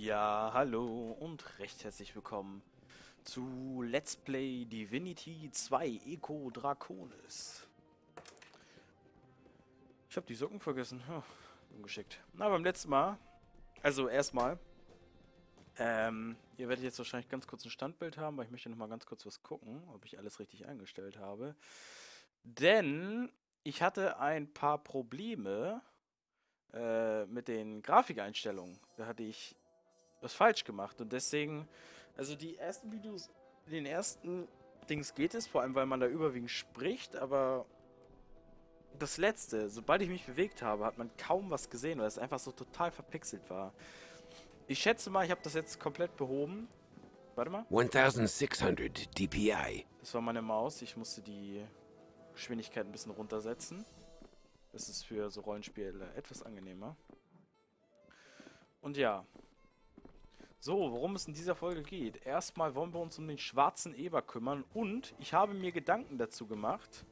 Ja, hallo und recht herzlich willkommen zu Let's Play Divinity 2 Ego Draconis. Ich habe die Socken vergessen. Ungeschickt. Na, beim letzten Mal, also erstmal, ihr werdet jetzt wahrscheinlich ganz kurz ein Standbild haben, weil ich möchte nochmal ganz kurz was gucken, ob ich alles richtig eingestellt habe. Denn ich hatte ein paar Probleme mit den Grafikeinstellungen. Da hatte ich was falsch gemacht und deswegen, also die ersten Videos, den ersten Dings geht es, vor allem weil man da überwiegend spricht, aber das letzte, sobald ich mich bewegt habe, hat man kaum was gesehen, weil es einfach so total verpixelt war. Ich schätze mal, ich habe das jetzt komplett behoben. Warte mal. 1600 DPI. Das war meine Maus, ich musste die Geschwindigkeit ein bisschen runtersetzen. Das ist für so Rollenspiele etwas angenehmer. Und ja. So, worum es in dieser Folge geht. Erstmal wollen wir uns um den schwarzen Eber kümmern. Und ich habe mir Gedanken dazu gemacht,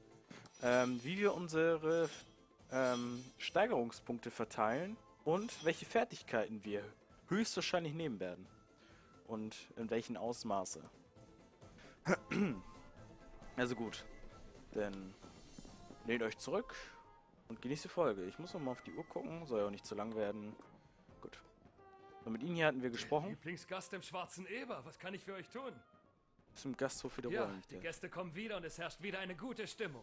wie wir unsere Steigerungspunkte verteilen und welche Fertigkeiten wir höchstwahrscheinlich nehmen werden. Und in welchen Ausmaße. Also gut. Denn lehnt euch zurück und genießt die Folge. Ich muss noch mal auf die Uhr gucken. Soll ja auch nicht zu lang werden. Gut. Und mit Ihnen hier hatten wir gesprochen. Lieblingsgast im schwarzen Eber, was kann ich für euch tun? Ist im Gasthof wieder ja, die Gäste kommen wieder und es herrscht wieder eine gute Stimmung.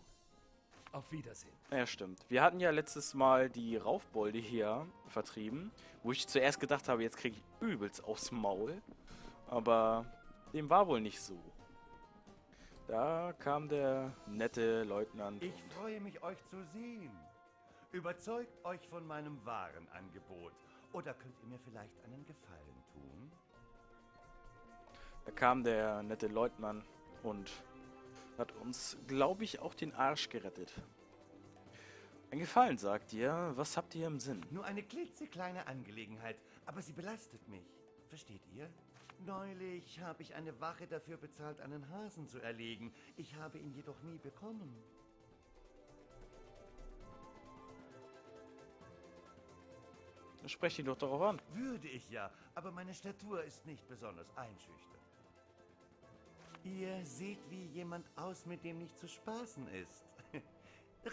Auf Wiedersehen. Ja, stimmt. Wir hatten ja letztes Mal die Raufbolde hier vertrieben, wo ich zuerst gedacht habe, jetzt kriege ich übelst aufs Maul. Aber dem war wohl nicht so. Da kam der nette Leutnant. Ich freue mich, euch zu sehen. Überzeugt euch von meinem wahren Angebot. Oder könnt ihr mir vielleicht einen Gefallen tun? Da kam der nette Leutnant und hat uns, glaube ich, auch den Arsch gerettet. Ein Gefallen, sagt ihr. Was habt ihr im Sinn? Nur eine klitzekleine Angelegenheit, aber sie belastet mich. Versteht ihr? Neulich habe ich eine Wache dafür bezahlt, einen Hasen zu erlegen. Ich habe ihn jedoch nie bekommen. Spreche ihn doch darauf an. Würde ich ja, aber meine Statur ist nicht besonders einschüchternd. Ihr seht wie jemand aus, mit dem nicht zu spaßen ist.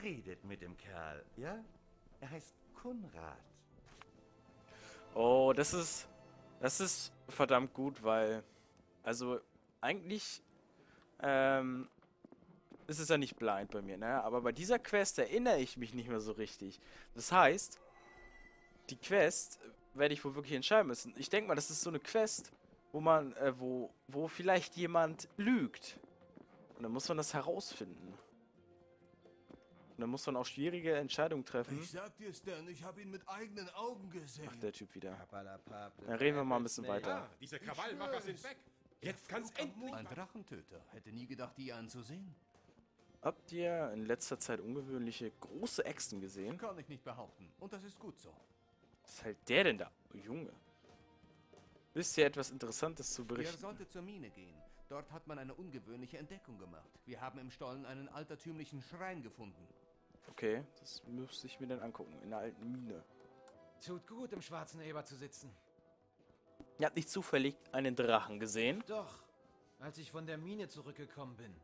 Redet mit dem Kerl, ja? Er heißt Konrad. Oh, das ist verdammt gut, weil also eigentlich ist es ja nicht blind bei mir, ne? Aber bei dieser Quest erinnere ich mich nicht mehr so richtig. Das heißt, die Quest werde ich wohl wirklich entscheiden müssen. Ich denke mal, das ist so eine Quest, wo man, wo vielleicht jemand lügt. Und dann muss man das herausfinden. Und dann muss man auch schwierige Entscheidungen treffen. Ich sag dir's denn, ich habe ihn mit eigenen Augen gesehen. Ach, der Typ wieder. Dann reden wir mal ein bisschen weiter. Ja, diese Krawallmacher sind weg. Jetzt kann's endlich. Ein Drachentöter. Hätte nie gedacht, die anzusehen. Habt ihr in letzter Zeit ungewöhnliche große Äxten gesehen? Kann ich nicht behaupten. Und das ist gut so. Was hält der denn da? Oh, Junge. Wisst ihr etwas Interessantes zu berichten? Ihr solltet zur Mine gehen. Dort hat man eine ungewöhnliche Entdeckung gemacht. Wir haben im Stollen einen altertümlichen Schrein gefunden. Okay, das müsste ich mir dann angucken. In der alten Mine. Tut gut, im schwarzen Eber zu sitzen. Ihr habt nicht zufällig einen Drachen gesehen? Doch, als ich von der Mine zurückgekommen bin,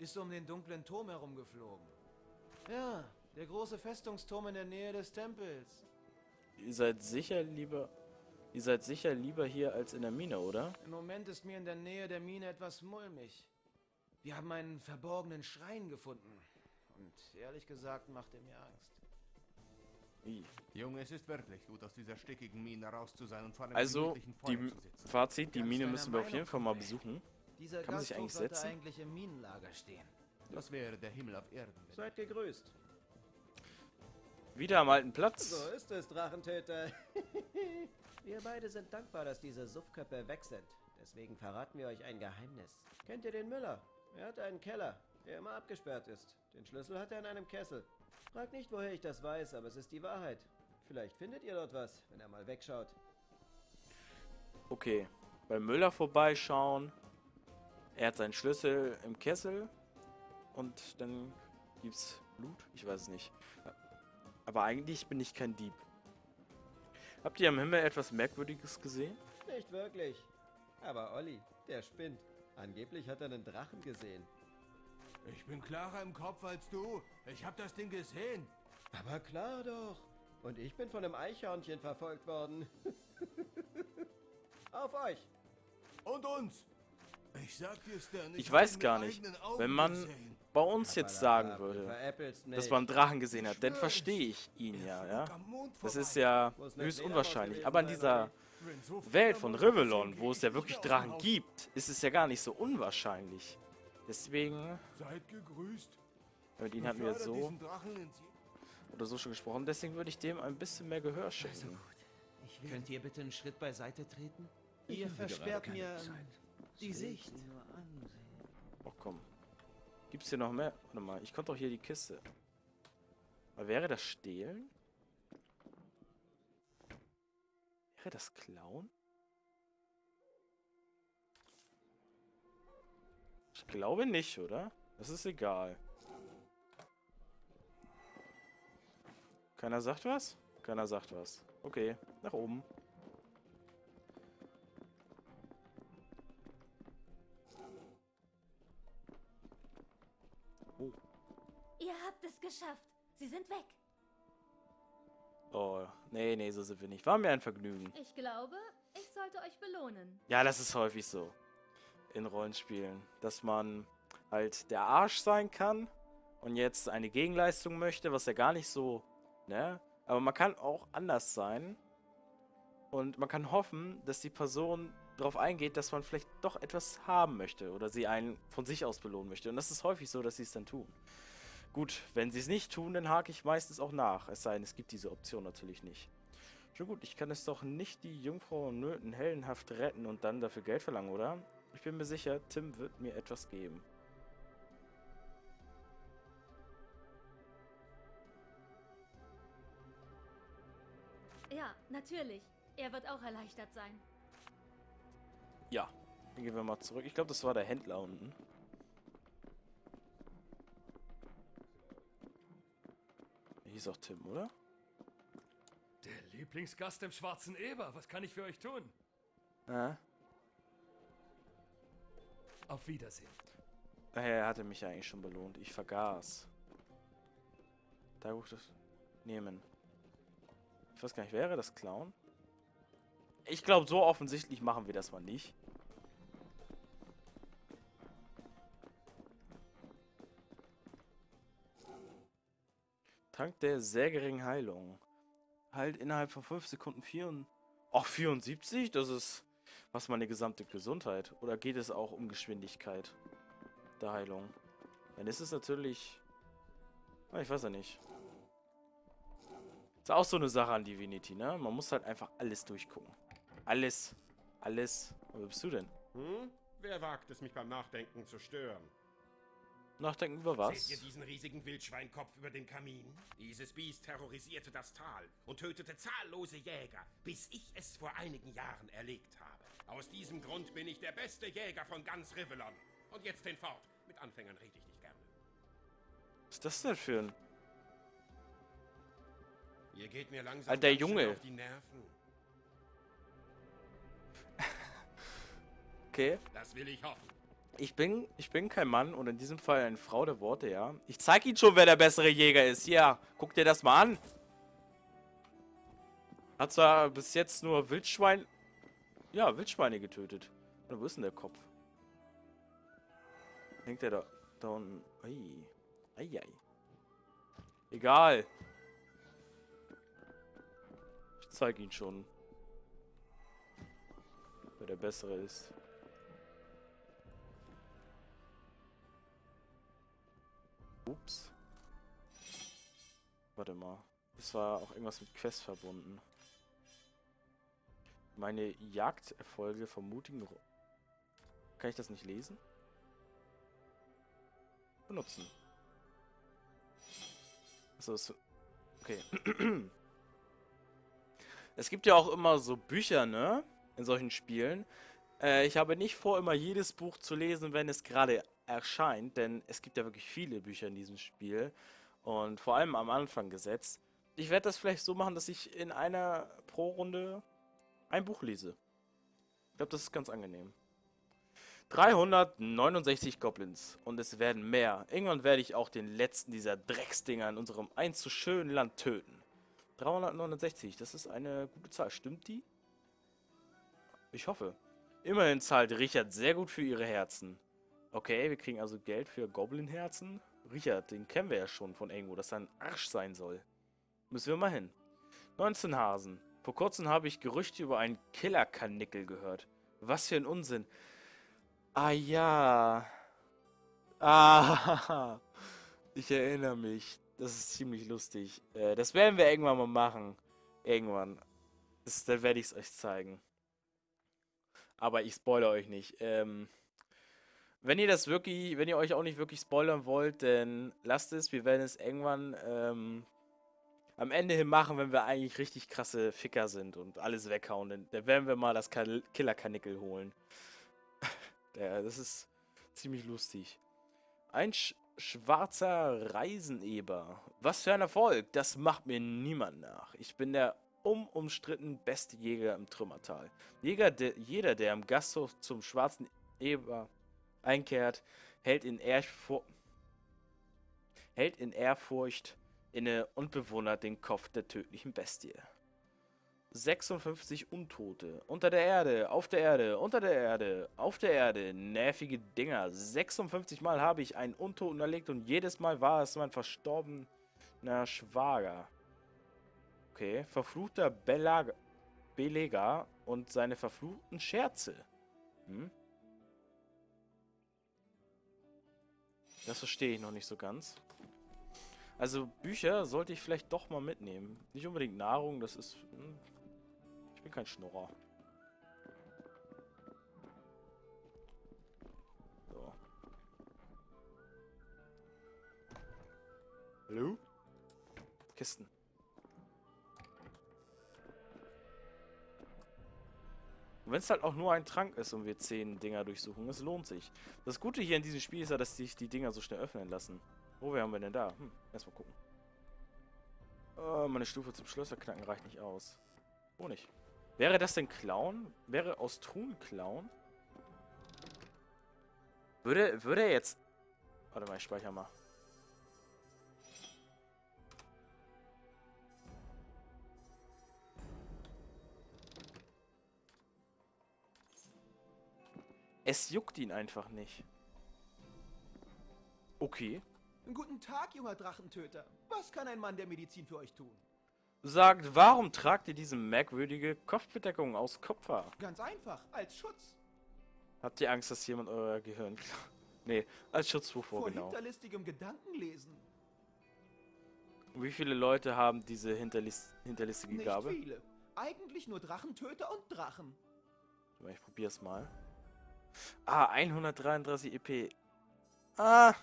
ist um den dunklen Turm herumgeflogen. Ja, der große Festungsturm in der Nähe des Tempels. Ihr seid sicher lieber hier als in der Mine, oder? Im Moment ist mir in der Nähe der Mine etwas mulmig. Wir haben einen verborgenen Schrein gefunden. Und ehrlich gesagt macht er mir Angst. Junge, es ist wirklich gut, aus dieser stickigen Mine raus zu sein und vor allem also, Fazit, die Mine müssen wir auf jeden Fall mal besuchen. Dieser Kann man sich eigentlich setzen? Eigentlich im Minenlager stehen. Das wäre der Himmel auf Erden. Seid gegrüßt. Wieder am alten Platz. So ist es, Drachentöter. Wir beide sind dankbar, dass diese Suffköpfe weg sind. Deswegen verraten wir euch ein Geheimnis. Kennt ihr den Müller? Er hat einen Keller, der immer abgesperrt ist. Den Schlüssel hat er in einem Kessel. Fragt nicht, woher ich das weiß, aber es ist die Wahrheit. Vielleicht findet ihr dort was, wenn er mal wegschaut. Okay, beim Müller vorbeischauen. Er hat seinen Schlüssel im Kessel. Und dann gibt's Blut? Ich weiß es nicht. Aber eigentlich bin ich kein Dieb. Habt ihr am Himmel etwas Merkwürdiges gesehen? Nicht wirklich. Aber Olli, der spinnt. Angeblich hat er einen Drachen gesehen. Ich bin klarer im Kopf als du. Ich hab das Ding gesehen. Aber klar doch. Und ich bin von einem Eichhörnchen verfolgt worden. Auf euch. Und uns. Ich sag dir, Stan, ich weiß gar nicht, wenn man bei uns jetzt sagen würde, dass man Drachen gesehen hat, dann verstehe ich ihn ja. Das ist ja höchst unwahrscheinlich. Aber in dieser Welt von Rivellon, wo es ja wirklich Drachen gibt, ist es ja gar nicht so unwahrscheinlich. Deswegen... Seid gegrüßt. Mit ihnen hatten wir jetzt so oder so schon gesprochen. Deswegen würde ich dem ein bisschen mehr Gehör schenken. Könnt ihr bitte einen Schritt beiseite treten? Ihr versperrt mir... die Sicht. Oh komm. Gibt's hier noch mehr? Warte mal, ich konnte doch hier die Kiste. Aber wäre das Stehlen? Wäre das Klauen? Ich glaube nicht, oder? Das ist egal. Keiner sagt was? Keiner sagt was. Okay, nach oben. Oh. Ihr habt es geschafft. Sie sind weg. Oh, nee, nee, so sind wir nicht. War mir ein Vergnügen. Ich glaube, ich sollte euch belohnen. Ja, das ist häufig so in Rollenspielen, dass man halt der Arsch sein kann und jetzt eine Gegenleistung möchte, was ja gar nicht so, ne? Aber man kann auch anders sein und man kann hoffen, dass die Person darauf eingeht, dass man vielleicht doch etwas haben möchte oder sie einen von sich aus belohnen möchte. Und das ist häufig so, dass sie es dann tun. Gut, wenn sie es nicht tun, dann hake ich meistens auch nach. Es sei denn, es gibt diese Option natürlich nicht. Schon gut, ich kann es doch nicht die Jungfrau Nöten heldenhaft retten und dann dafür Geld verlangen, oder? Ich bin mir sicher, Tim wird mir etwas geben. Ja, natürlich. Er wird auch erleichtert sein. Ja, dann gehen wir mal zurück. Ich glaube, das war der Händler unten. Hier ist auch Tim, oder? Der Lieblingsgast im schwarzen Eber. Was kann ich für euch tun? Auf Wiedersehen. Er hatte mich ja eigentlich schon belohnt. Ich vergaß. Da ruft das nehmen. Ich weiß gar nicht, wäre das Clown? Ich glaube, so offensichtlich machen wir das mal nicht. Tank der sehr geringen Heilung. Halt innerhalb von 5 Sekunden 74? Das ist was meine gesamte Gesundheit. Oder geht es auch um Geschwindigkeit der Heilung? Dann ist es natürlich... Ich weiß ja nicht. Ist auch so eine Sache an Divinity, ne? Man muss halt einfach alles durchgucken. Alles. Alles. Wo bist du denn? Hm? Wer wagt es, mich beim Nachdenken zu stören? Nachdenken über was? Seht ihr diesen riesigen Wildschweinkopf über dem Kamin? Dieses Biest terrorisierte das Tal und tötete zahllose Jäger, bis ich es vor einigen Jahren erlegt habe. Aus diesem Grund bin ich der beste Jäger von ganz Rivellon. Und jetzt hinfort. Mit Anfängern rede ich nicht gerne. Was ist das denn für ein... Ihr geht mir langsam Alter, Junge. Auf die Nerven. Okay. Das will ich hoffen. Ich bin kein Mann und in diesem Fall eine Frau der Worte, ja. Ich zeig Ihnen schon, wer der bessere Jäger ist. Ja, guck dir das mal an. Hat zwar bis jetzt nur Wildschweine getötet. Wo ist denn der Kopf? Hängt der da unten? Ei. Ei, ei. Egal. Ich zeig Ihnen schon, wer der bessere ist. Ups. Warte mal. Das war auch irgendwas mit Quest verbunden. Meine Jagderfolge vermutigen... Kann ich das nicht lesen? Benutzen. Achso, ist... Okay. Es gibt ja auch immer so Bücher, ne? In solchen Spielen. Ich habe nicht vor, immer jedes Buch zu lesen, wenn es gerade erscheint, denn es gibt ja wirklich viele Bücher in diesem Spiel und vor allem am Anfang gesetzt. Ich werde das vielleicht so machen, dass ich in einer Pro-Runde ein Buch lese. glaube, das ist ganz angenehm. 369 Goblins. Und es werden mehr. Irgendwann werde ich auch den letzten dieser Drecksdinger in unserem einst so schönen Land töten. 369, das ist eine gute Zahl. Stimmt die? Ich hoffe. Immerhin zahlt Richard sehr gut für ihre Herzen. Okay, wir kriegen also Geld für Goblin-Herzen. Richard, den kennen wir ja schon von irgendwo, dass er ein Arsch sein soll. Müssen wir mal hin. 19 Hasen. Vor kurzem habe ich Gerüchte über einen Killerkanickel gehört. Was für ein Unsinn. Ah ja. Ah. Ich erinnere mich. Das ist ziemlich lustig. Das werden wir irgendwann mal machen. Irgendwann. Dann werde ich es euch zeigen. Aber ich spoilere euch nicht. Wenn ihr das wirklich, wenn ihr euch auch nicht wirklich spoilern wollt, dann lasst es. Wir werden es irgendwann am Ende hin machen, wenn wir eigentlich richtig krasse Ficker sind und alles weghauen. Dann werden wir mal das Killerkanickel holen. Ja, das ist ziemlich lustig. Ein schwarzer Reiseneber. Was für ein Erfolg. Das macht mir niemand nach. Ich bin der umstritten beste Jäger im Trümmertal. Jeder, der im Gasthof zum schwarzen Eber einkehrt, hält in Ehrfurcht inne und bewundert den Kopf der tödlichen Bestie. 56 Untote. Unter der Erde, auf der Erde, unter der Erde, auf der Erde. Nervige Dinger. 56 Mal habe ich einen Untoten erlegt und jedes Mal war es mein verstorbener Schwager. Okay. Verfluchter Belega und seine verfluchten Scherze. Hm? Das verstehe ich noch nicht so ganz. Also Bücher sollte ich vielleicht doch mal mitnehmen. Nicht unbedingt Nahrung, das ist... Ich bin kein Schnurrer. So. Hallo? Kisten. Wenn es halt auch nur ein Trank ist und wir 10 Dinger durchsuchen, es lohnt sich. Das Gute hier in diesem Spiel ist ja, dass sich die Dinger so schnell öffnen lassen. Wo haben wir denn da? Erstmal gucken. Oh, meine Stufe zum Schlösserknacken reicht nicht aus. Oh nicht. Wäre das denn Klauen? Wäre aus Truhen Klauen? Würde er jetzt... Warte mal, ich speichere mal. Es juckt ihn einfach nicht. Okay. Guten Tag, junger Drachentöter. Was kann ein Mann der Medizin für euch tun? Sagt, warum tragt ihr diese merkwürdige Kopfbedeckung aus Kupfer? Ganz einfach, als Schutz. Habt ihr Angst, dass jemand euer Gehirn... Nee, als Schutz wovor genau? Vor hinterlistigem Gedankenlesen. Wie viele Leute haben diese hinterlistige Gabe? Nicht viele. Eigentlich nur Drachentöter und Drachen. Ich probier's mal. Ah, 133 EP. Ah!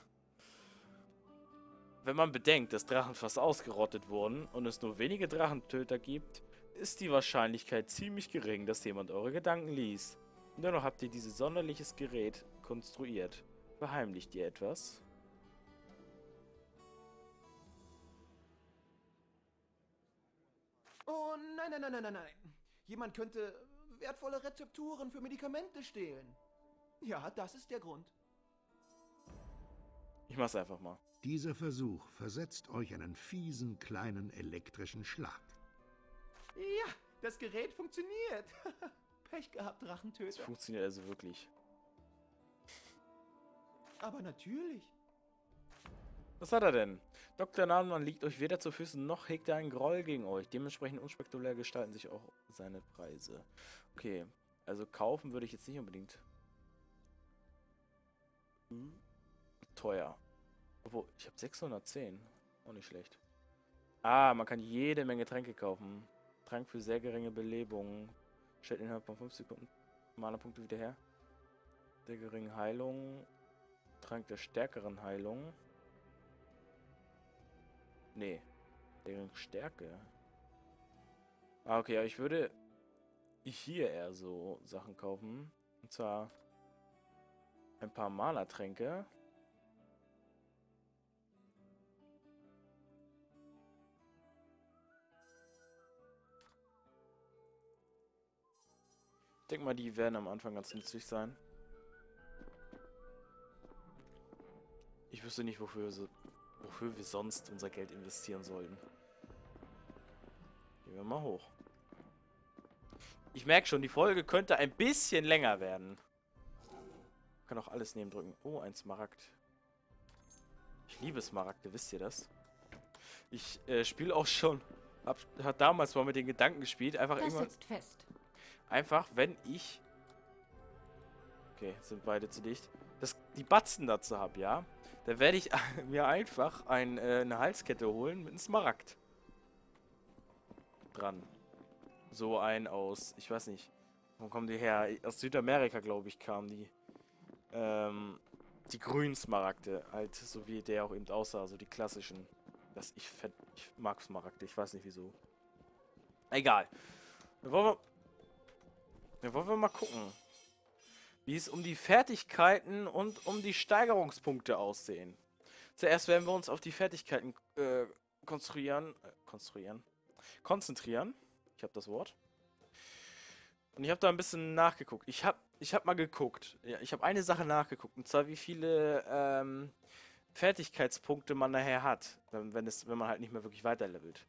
Wenn man bedenkt, dass Drachen fast ausgerottet wurden und es nur wenige Drachentöter gibt, ist die Wahrscheinlichkeit ziemlich gering, dass jemand eure Gedanken liest. Dennoch habt ihr dieses sonderliche Gerät konstruiert. Verheimlicht ihr etwas? Oh nein, nein, nein, nein, nein, nein. Jemand könnte wertvolle Rezepturen für Medikamente stehlen. Ja, das ist der Grund. Ich mach's einfach mal. Dieser Versuch versetzt euch einen fiesen kleinen elektrischen Schlag. Ja, das Gerät funktioniert. Pech gehabt, Drachentöter. Es funktioniert also wirklich. Aber natürlich. Was hat er denn? Dr. Nahmann liegt euch weder zu Füßen, noch hegt er einen Groll gegen euch. Dementsprechend unspektakulär gestalten sich auch seine Preise. Okay, also kaufen würde ich jetzt nicht unbedingt. Teuer. Obwohl, ich habe 610. Auch nicht schlecht. Ah, man kann jede Menge Tränke kaufen. Trank für sehr geringe Belebung. Stellt innerhalb von 5 Sekunden Mana-Punkte wieder her. Der geringen Heilung. Trank der stärkeren Heilung. Nee. Der geringen Stärke. Ah, okay, aber ich würde hier eher so Sachen kaufen. Und zwar ein paar Mana-Tränke. Ich denke mal, die werden am Anfang ganz nützlich sein. Ich wüsste nicht, wofür wir sonst unser Geld investieren sollten. Gehen wir mal hoch. Ich merke schon, die Folge könnte ein bisschen länger werden. Ich kann auch alles neben drücken. Oh, ein Smaragd. Ich liebe Smaragde, wisst ihr das? Ich spiele auch schon... Hat damals mal mit den Gedanken gespielt. Einfach das irgendwann... Sitzt fest. Einfach, wenn ich... Okay, sind beide zu dicht. Die Batzen dazu habe, ja? Dann werde ich mir einfach eine Halskette holen mit einem Smaragd. Dran. So ein aus... Ich weiß nicht. Wo kommen die her? Aus Südamerika, glaube ich, kamen die. Die grünen Smaragde. Halt, so wie der auch eben aussah. So die klassischen. Ich mag Smaragde. Ich weiß nicht, wieso. Egal. Dann wollen wir mal gucken, wie es um die Fertigkeiten und um die Steigerungspunkte aussehen. Zuerst werden wir uns auf die Fertigkeiten konzentrieren. Ich habe das Wort. Und ich habe da ein bisschen nachgeguckt. Ich hab mal geguckt. Ja, ich habe eine Sache nachgeguckt. Und zwar, wie viele Fertigkeitspunkte man nachher hat. Wenn man halt nicht mehr wirklich weiterlevelt.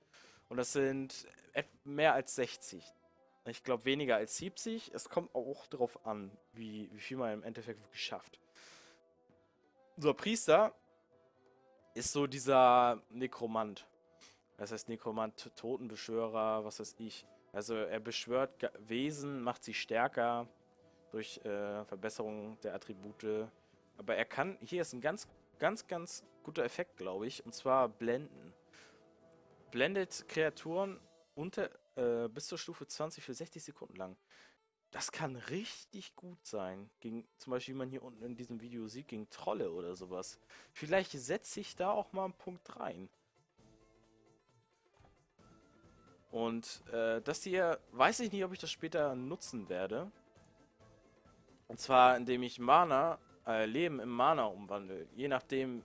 Und das sind mehr als 60. Ich glaube, weniger als 70. Es kommt auch darauf an, wie viel man im Endeffekt geschafft. So, Priester ist so dieser Nekromant. Das heißt Nekromant, Totenbeschwörer, was weiß ich. Also er beschwört Wesen, macht sie stärker durch Verbesserung der Attribute. Aber er kann, hier ist ein ganz guter Effekt, glaube ich. Und zwar Blenden. Blendet Kreaturen bis zur Stufe 20 für 60 Sekunden lang. Das kann richtig gut sein. Gegen, zum Beispiel, wie man hier unten in diesem Video sieht, gegen Trolle oder sowas. Vielleicht setze ich da auch mal einen Punkt rein. Und das hier, weiß ich nicht, ob ich das später nutzen werde. Und zwar, indem ich Mana, Leben in Mana umwandle. Je nachdem,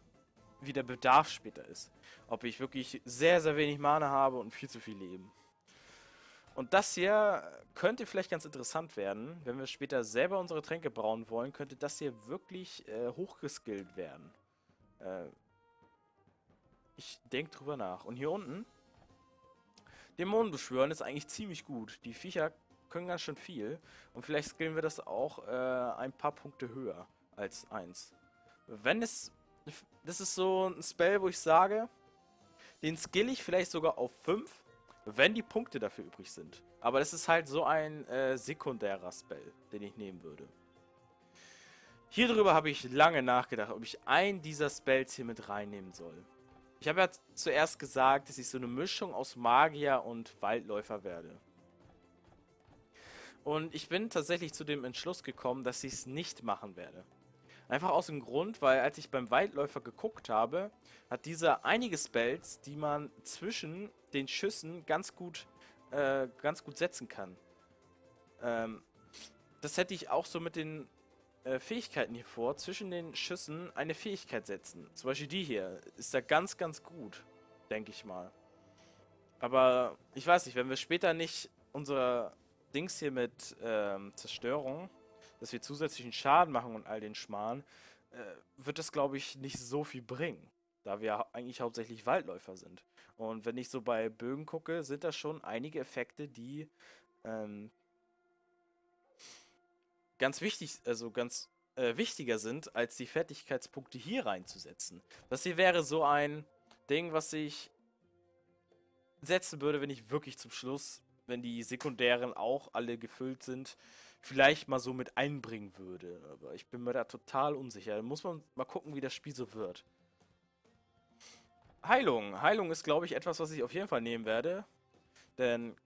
wie der Bedarf später ist. Ob ich wirklich sehr, sehr wenig Mana habe und viel zu viel Leben. Und das hier könnte vielleicht ganz interessant werden. Wenn wir später selber unsere Tränke brauen wollen, könnte das hier wirklich hochgeskillt werden. Ich denke drüber nach. Und hier unten, Dämonen beschwören ist eigentlich ziemlich gut. Die Viecher können ganz schön viel. Und vielleicht skillen wir das auch ein paar Punkte höher als 1. Das ist so ein Spell, wo ich sage, den skill ich vielleicht sogar auf 5. Wenn die Punkte dafür übrig sind. Aber das ist halt so ein sekundärer Spell, den ich nehmen würde. Hier drüber habe ich lange nachgedacht, ob ich einen dieser Spells hier mit reinnehmen soll. Ich habe ja zuerst gesagt, dass ich so eine Mischung aus Magier und Waldläufer werde. Und ich bin tatsächlich zu dem Entschluss gekommen, dass ich es nicht machen werde. Einfach aus dem Grund, weil als ich beim Waldläufer geguckt habe, hat dieser einige Spells, die man zwischen den Schüssen ganz gut setzen kann. Das hätte ich auch so mit den Fähigkeiten hier vor. Zwischen den Schüssen eine Fähigkeit setzen. Zum Beispiel die hier. Ist da ganz gut, denke ich mal. Aber ich weiß nicht, wenn wir später nicht unsere Dings hier mit Zerstörung... dass wir zusätzlichen Schaden machen und all den Schmarrn, wird das, glaube ich, nicht so viel bringen. Da wir eigentlich hauptsächlich Waldläufer sind. Und wenn ich so bei Bögen gucke, sind da schon einige Effekte, die wichtiger sind, als die Fertigkeitspunkte hier reinzusetzen. Das hier wäre so ein Ding, was ich setzen würde, wenn ich wirklich zum Schluss... wenn die Sekundären auch alle gefüllt sind, vielleicht mal so mit einbringen würde. Aber ich bin mir da total unsicher. Da muss man mal gucken, wie das Spiel so wird. Heilung. Heilung ist, glaube ich, etwas, was ich auf jeden Fall nehmen werde. Denn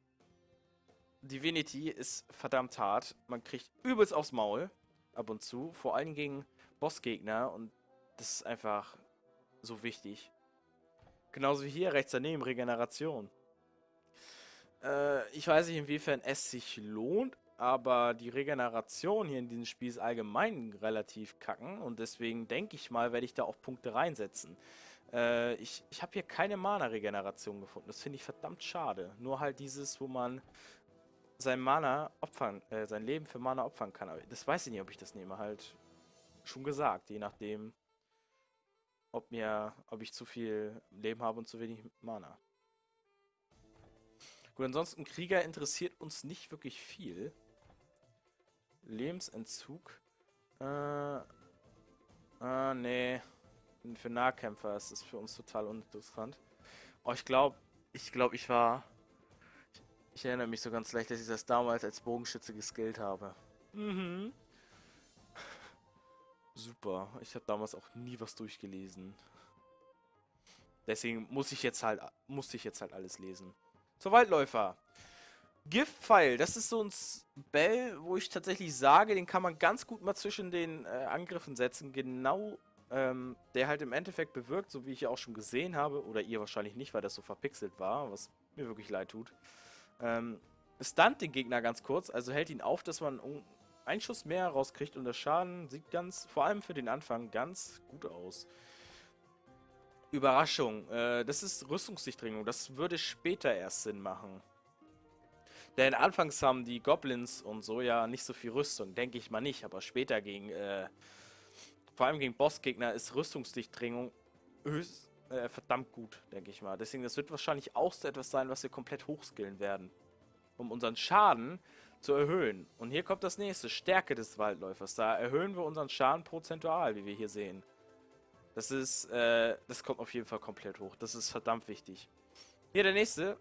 Divinity ist verdammt hart. Man kriegt übelst aufs Maul, ab und zu. Vor allem gegen Bossgegner. Und das ist einfach so wichtig. Genauso wie hier rechts daneben, Regeneration. Ich weiß nicht, inwiefern es sich lohnt, aber die Regeneration hier in diesem Spiel ist allgemein relativ kacken und deswegen denke ich mal, werde ich da auch Punkte reinsetzen. Ich habe hier keine Mana-Regeneration gefunden, das finde ich verdammt schade. Nur halt dieses, wo man sein Mana opfern, sein Leben für Mana opfern kann. Aber das weiß ich nicht, ob ich das nehme. Halt schon gesagt, je nachdem, ob ich zu viel Leben habe und zu wenig Mana. Gut, ansonsten Krieger interessiert uns nicht wirklich viel. Lebensentzug. Nee. Für Nahkämpfer ist das für uns total uninteressant. Oh, ich glaube, ich war... Ich erinnere mich so ganz leicht, dass ich das damals als Bogenschütze geskillt habe. Mhm. Super. Ich habe damals auch nie was durchgelesen. Deswegen musste ich jetzt halt alles lesen. Zur Waldläufer. Giftpfeil. Das ist so ein Spell, wo ich tatsächlich sage, den kann man ganz gut mal zwischen den Angriffen setzen. Genau, der halt im Endeffekt bewirkt, so wie ich ja auch schon gesehen habe, oder ihr wahrscheinlich nicht, weil das so verpixelt war, was mir wirklich leid tut. Stunt den Gegner ganz kurz, also hält ihn auf, dass man einen Schuss mehr rauskriegt, und der Schaden sieht ganz, vor allem für den Anfang, ganz gut aus. Überraschung, das ist Rüstungsdurchdringung, das würde später erst Sinn machen. Denn anfangs haben die Goblins und so ja nicht so viel Rüstung, denke ich mal nicht, aber später gegen, vor allem gegen Bossgegner ist Rüstungsdurchdringung verdammt gut, denke ich mal. Deswegen, das wird wahrscheinlich auch so etwas sein, was wir komplett hochskillen werden, um unseren Schaden zu erhöhen. Und hier kommt das nächste, Stärke des Waldläufers. Da erhöhen wir unseren Schaden prozentual, wie wir hier sehen. Das ist, das kommt auf jeden Fall komplett hoch. Das ist verdammt wichtig. Hier der nächste,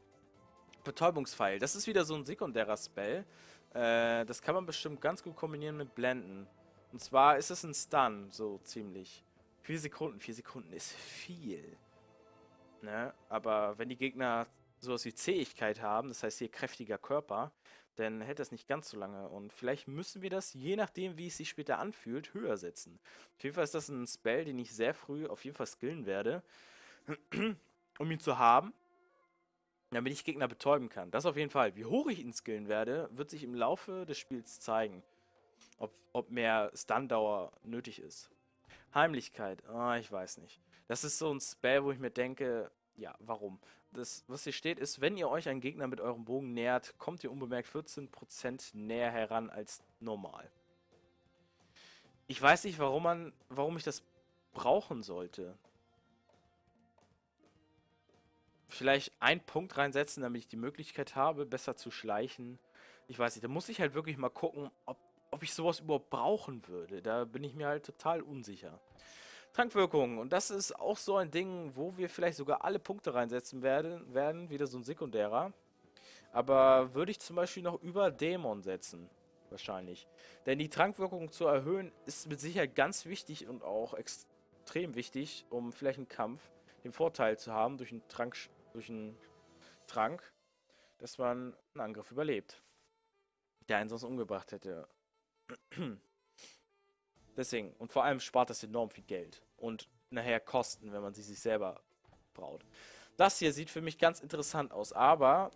Betäubungspfeil. Das ist wieder so ein sekundärer Spell. Das kann man bestimmt ganz gut kombinieren mit Blenden. Und zwar ist es ein Stun, so ziemlich. 4 Sekunden. 4 Sekunden ist viel. Ne? Aber wenn die Gegner sowas wie Zähigkeit haben, das heißt hier kräftiger Körper, dann hält das nicht ganz so lange. Und vielleicht müssen wir das, je nachdem wie es sich später anfühlt, höher setzen. Auf jeden Fall ist das ein Spell, den ich sehr früh auf jeden Fall skillen werde, um ihn zu haben, damit ich Gegner betäuben kann. Das auf jeden Fall. Wie hoch ich ihn skillen werde, wird sich im Laufe des Spiels zeigen, ob mehr Stun-Dauer nötig ist. Heimlichkeit, oh, ich weiß nicht. Das ist so ein Spell, wo ich mir denke, ja, warum? Das, was hier steht, ist, wenn ihr euch einen Gegner mit eurem Bogen nähert, kommt ihr unbemerkt 14% näher heran als normal. Ich weiß nicht, warum ich das brauchen sollte. Vielleicht einen Punkt reinsetzen, damit ich die Möglichkeit habe, besser zu schleichen. Ich weiß nicht, da muss ich halt wirklich mal gucken, ob ich sowas überhaupt brauchen würde. Da bin ich mir halt total unsicher. Trankwirkung. Und das ist auch so ein Ding, wo wir vielleicht sogar alle Punkte reinsetzen werden. Wieder so ein sekundärer. Aber würde ich zum Beispiel noch über Dämon setzen. Wahrscheinlich. Denn die Trankwirkung zu erhöhen ist mit Sicherheit ganz wichtig und auch extrem wichtig, um vielleicht im Kampf den Vorteil zu haben durch einen Trank, dass man einen Angriff überlebt, der einen sonst umgebracht hätte. Deswegen, und vor allem spart das enorm viel Geld und nachher Kosten, wenn man sie sich selber braut. Das hier sieht für mich ganz interessant aus, aber,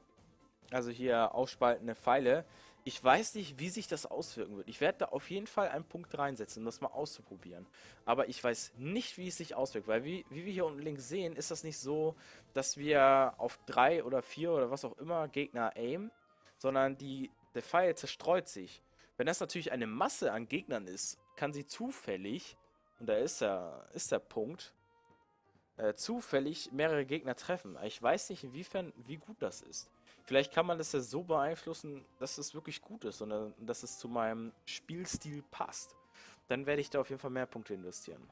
also hier aufspaltende Pfeile, ich weiß nicht, wie sich das auswirken wird. Ich werde da auf jeden Fall einen Punkt reinsetzen, um das mal auszuprobieren. Aber ich weiß nicht, wie es sich auswirkt, weil wie wir hier unten links sehen, ist das nicht so, dass wir auf 3 oder 4 oder was auch immer Gegner aimen, sondern der Pfeil zerstreut sich. Wenn das natürlich eine Masse an Gegnern ist, kann sie zufällig, und da ist der Punkt, zufällig mehrere Gegner treffen. Ich weiß nicht, inwiefern, wie gut das ist. Vielleicht kann man das ja so beeinflussen, dass es wirklich gut ist und dass es zu meinem Spielstil passt. Dann werde ich da auf jeden Fall mehr Punkte investieren.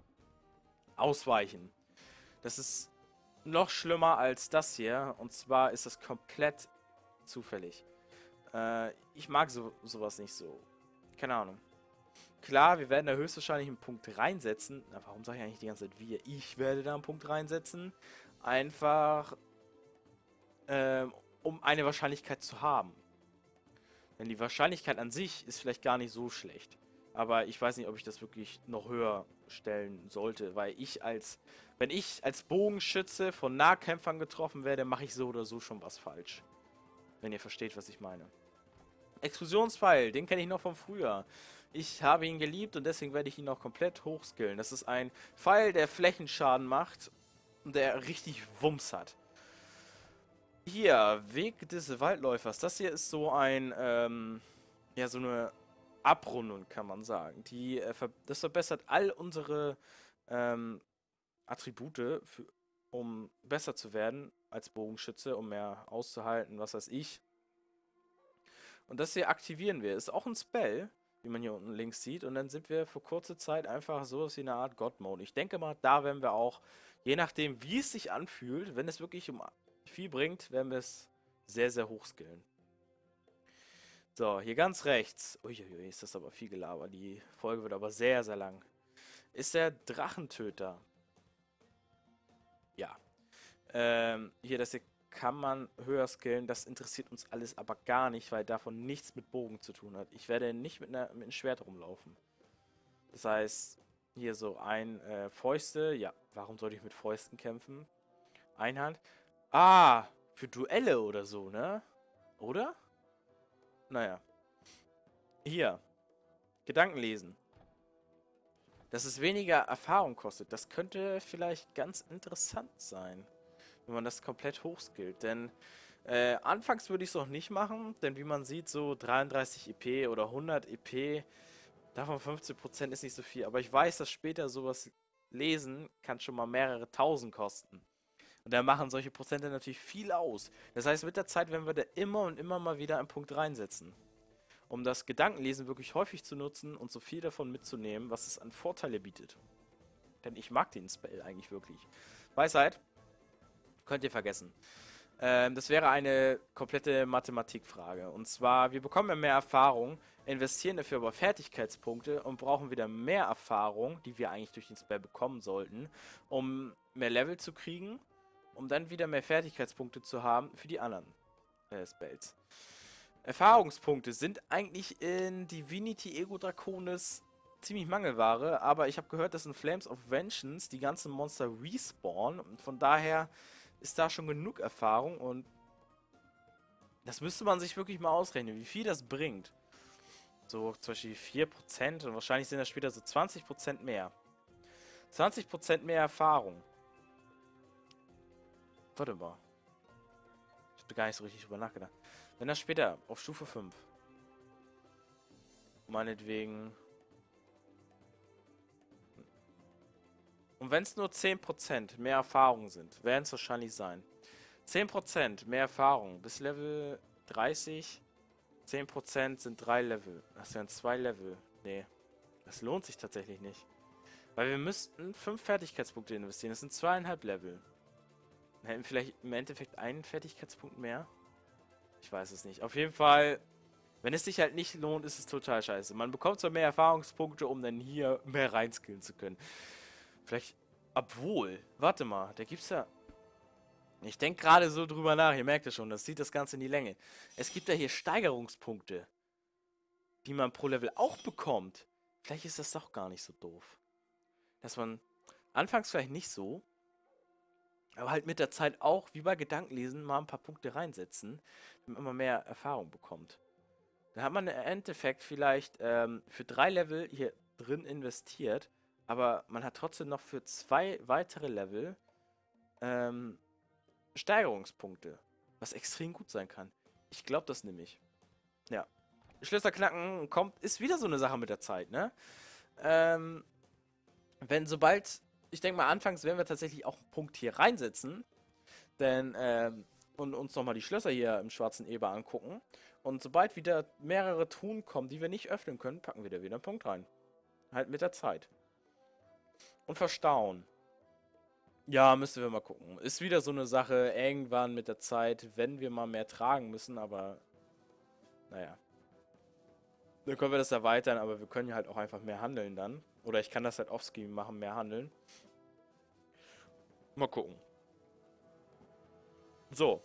Ausweichen. Das ist noch schlimmer als das hier, und zwar ist das komplett zufällig. Ich mag sowas nicht so. Keine Ahnung. Klar, wir werden da höchstwahrscheinlich einen Punkt reinsetzen. Na, warum sage ich eigentlich die ganze Zeit wir? Ich werde da einen Punkt reinsetzen. Einfach, um eine Wahrscheinlichkeit zu haben. Denn die Wahrscheinlichkeit an sich ist vielleicht gar nicht so schlecht. Aber ich weiß nicht, ob ich das wirklich noch höher stellen sollte. Weil wenn ich als Bogenschütze von Nahkämpfern getroffen werde, mache ich so oder so schon was falsch. Wenn ihr versteht, was ich meine. Explosionspfeil, den kenne ich noch von früher. Ich habe ihn geliebt und deswegen werde ich ihn noch komplett hochskillen. Das ist ein Pfeil, der Flächenschaden macht und der richtig Wumms hat. Hier, Weg des Waldläufers. Das hier ist so ein, ja, so eine Abrundung, kann man sagen. Die, das verbessert all unsere Attribute, um besser zu werden als Bogenschütze, um mehr auszuhalten, was weiß ich. Und das hier aktivieren wir. Ist auch ein Spell, wie man hier unten links sieht. Und dann sind wir für kurze Zeit einfach so wie eine Art God-Mode. Ich denke mal, da werden wir auch, je nachdem, wie es sich anfühlt, wenn es wirklich um viel bringt, werden wir es sehr, sehr hoch skillen. So, hier ganz rechts. Uiuiui, ist das aber viel Gelaber. Die Folge wird aber sehr, sehr lang. Ist der Drachentöter. Ja. Hier, das hier kann man höher skillen. Das interessiert uns alles aber gar nicht, weil davon nichts mit Bogen zu tun hat. Ich werde nicht mit einem Schwert rumlaufen. Das heißt, hier so ein Fäuste. Ja, warum sollte ich mit Fäusten kämpfen? Einhand. Ah, für Duelle oder so, ne? Oder? Naja. Hier. Gedanken lesen. Dass es weniger Erfahrung kostet. Das könnte vielleicht ganz interessant sein, wenn man das komplett hochskillt. Denn anfangs würde ich es noch nicht machen. Denn wie man sieht, so 33 EP oder 100 EP, davon 15% ist nicht so viel. Aber ich weiß, dass später sowas lesen kann schon mal mehrere tausend kosten. Und da machen solche Prozente natürlich viel aus. Das heißt, mit der Zeit werden wir da immer und immer mal wieder einen Punkt reinsetzen. Um das Gedankenlesen wirklich häufig zu nutzen und so viel davon mitzunehmen, was es an Vorteile bietet. Denn ich mag den Spell eigentlich wirklich. Weisheit könnt ihr vergessen. Das wäre eine komplette Mathematikfrage. Und zwar, wir bekommen ja mehr Erfahrung, investieren dafür aber Fertigkeitspunkte und brauchen wieder mehr Erfahrung, die wir eigentlich durch den Spell bekommen sollten, um mehr Level zu kriegen. Um dann wieder mehr Fertigkeitspunkte zu haben für die anderen Spells. Erfahrungspunkte sind eigentlich in Divinity Ego Draconis ziemlich Mangelware, aber ich habe gehört, dass in Flames of Vengeance die ganzen Monster respawnen und von daher ist da schon genug Erfahrung und das müsste man sich wirklich mal ausrechnen, wie viel das bringt. So zum Beispiel 4% und wahrscheinlich sind das später so 20% mehr. 20% mehr Erfahrung. Warte mal. Ich habe gar nicht so richtig drüber nachgedacht. Wenn das später auf Stufe 5. Meinetwegen. Und wenn es nur 10% mehr Erfahrung sind, werden es wahrscheinlich sein. 10% mehr Erfahrung bis Level 30. 10% sind 3 Level. Das wären 2 Level. Nee. Das lohnt sich tatsächlich nicht. Weil wir müssten 5 Fertigkeitspunkte investieren. Das sind 2,5 Level. Hätten vielleicht im Endeffekt einen Fertigkeitspunkt mehr? Ich weiß es nicht. Auf jeden Fall, wenn es sich halt nicht lohnt, ist es total scheiße. Man bekommt zwar mehr Erfahrungspunkte, um dann hier mehr reinskillen zu können. Vielleicht, obwohl, warte mal, da gibt's ja... Ich denke gerade so drüber nach, ihr merkt ja schon, das zieht das Ganze in die Länge. Es gibt ja hier Steigerungspunkte, die man pro Level auch bekommt. Vielleicht ist das doch gar nicht so doof. Dass man anfangs vielleicht nicht so... Aber halt mit der Zeit auch, wie bei Gedankenlesen, mal ein paar Punkte reinsetzen, damit man mehr Erfahrung bekommt. Dann hat man im Endeffekt vielleicht für 3 Level hier drin investiert, aber man hat trotzdem noch für 2 weitere Level Steigerungspunkte, was extrem gut sein kann. Ich glaube das nämlich. Ja. Schlösser knacken kommt, ist wieder so eine Sache mit der Zeit, ne? Ich denke mal, anfangs werden wir tatsächlich auch einen Punkt hier reinsetzen. Denn, und uns nochmal die Schlösser hier im schwarzen Eber angucken. Und sobald wieder mehrere Truhen kommen, die wir nicht öffnen können, packen wir da wieder einen Punkt rein. Halt mit der Zeit. Und verstauen. Ja, müssen wir mal gucken. Ist wieder so eine Sache, irgendwann mit der Zeit, wenn wir mal mehr tragen müssen, aber naja. Dann können wir das erweitern, aber wir können ja halt auch einfach mehr handeln dann. Oder ich kann das halt offscreen machen, mehr handeln. Mal gucken. So.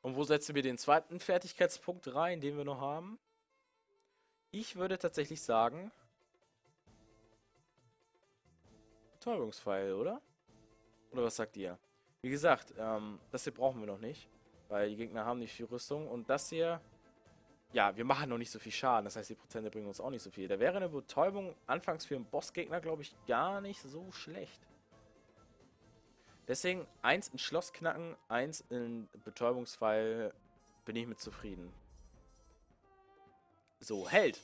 Und wo setzen wir den zweiten Fertigkeitspunkt rein, den wir noch haben? Ich würde tatsächlich sagen... Betäubungspfeil, oder? Oder was sagt ihr? Wie gesagt, das hier brauchen wir noch nicht. Weil die Gegner haben nicht viel Rüstung. Und das hier... Ja, wir machen noch nicht so viel Schaden, das heißt, die Prozente bringen uns auch nicht so viel. Da wäre eine Betäubung anfangs für einen Bossgegner, glaube ich, gar nicht so schlecht. Deswegen 1 in Schloss knacken, 1 in Betäubungspfeil, bin ich mit zufrieden. So, Held.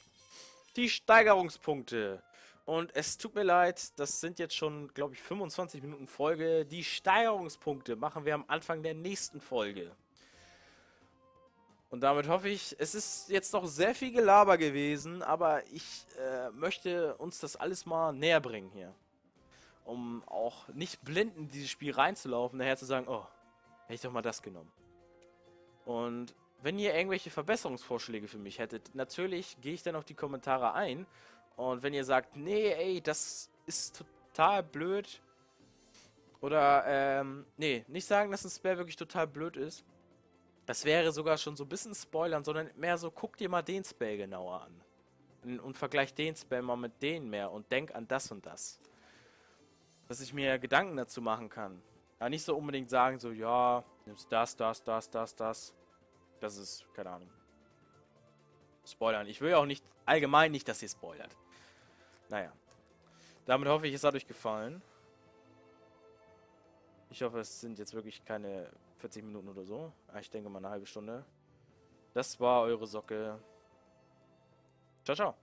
Die Steigerungspunkte. Und es tut mir leid, das sind jetzt schon, glaube ich, 25 Minuten Folge. Die Steigerungspunkte machen wir am Anfang der nächsten Folge. Und damit hoffe ich, es ist jetzt noch sehr viel Gelaber gewesen, aber ich möchte uns das alles mal näher bringen hier. Um auch nicht blind in dieses Spiel reinzulaufen, daher zu sagen, oh, hätte ich doch mal das genommen. Und wenn ihr irgendwelche Verbesserungsvorschläge für mich hättet, natürlich gehe ich dann auf die Kommentare ein. Und wenn ihr sagt, nee, ey, das ist total blöd. Oder, nee, nicht sagen, dass ein Spell wirklich total blöd ist. Das wäre sogar schon so ein bisschen spoilern, sondern mehr so, guck dir mal den Spell genauer an. Und vergleich den Spell mal mit denen mehr und denk an das und das. Dass ich mir Gedanken dazu machen kann. Aber nicht so unbedingt sagen, so, ja, nimmst das. Das ist, keine Ahnung. Spoilern. Ich will ja auch nicht, allgemein nicht, dass ihr spoilert. Naja. Damit hoffe ich, es hat euch gefallen. Ich hoffe, es sind jetzt wirklich keine 40 Minuten oder so. Ich denke mal eine halbe Stunde. Das war eure Socke. Ciao, ciao.